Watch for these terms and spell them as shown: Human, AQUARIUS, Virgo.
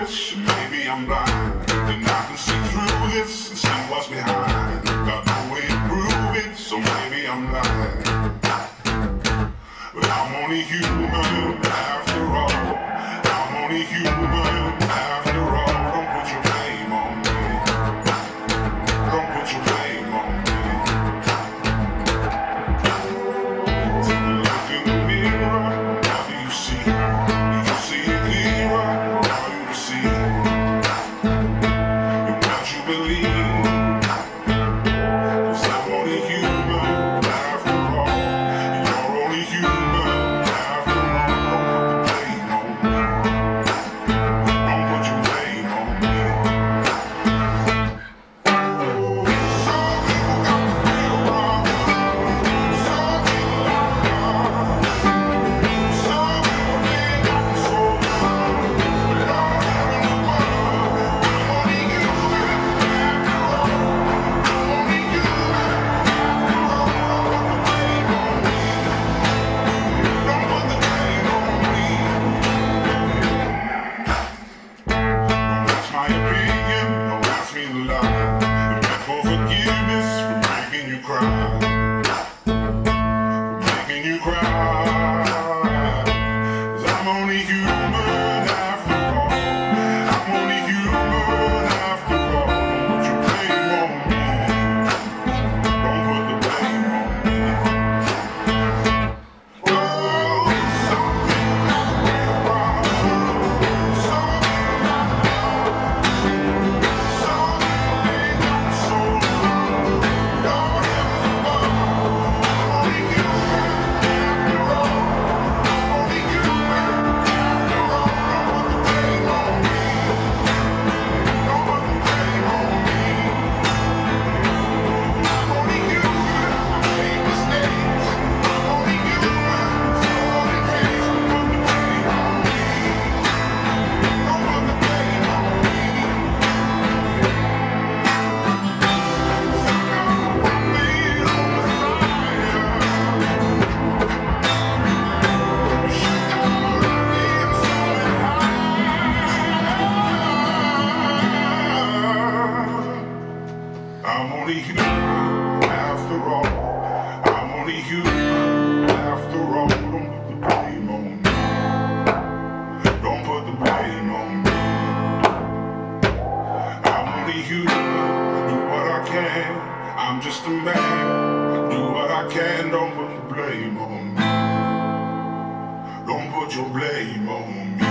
this. Maybe I'm blind, and I can see through this and see what's behind. Got no way to prove it, so maybe I'm lying. But I'm only human after all. I'm only human after all. Don't put your blame on me. Don't put your blame on me. Take a look in the mirror. How do you see? Do you see it clearer? How do you see? And what you believe? I'm only human after all. I'm only human after all. Don't put the blame on me. Don't put the blame on me. I'm only human. Do what I can. I'm just a man. Do what I can. Don't put the blame on me. Don't put your blame on me.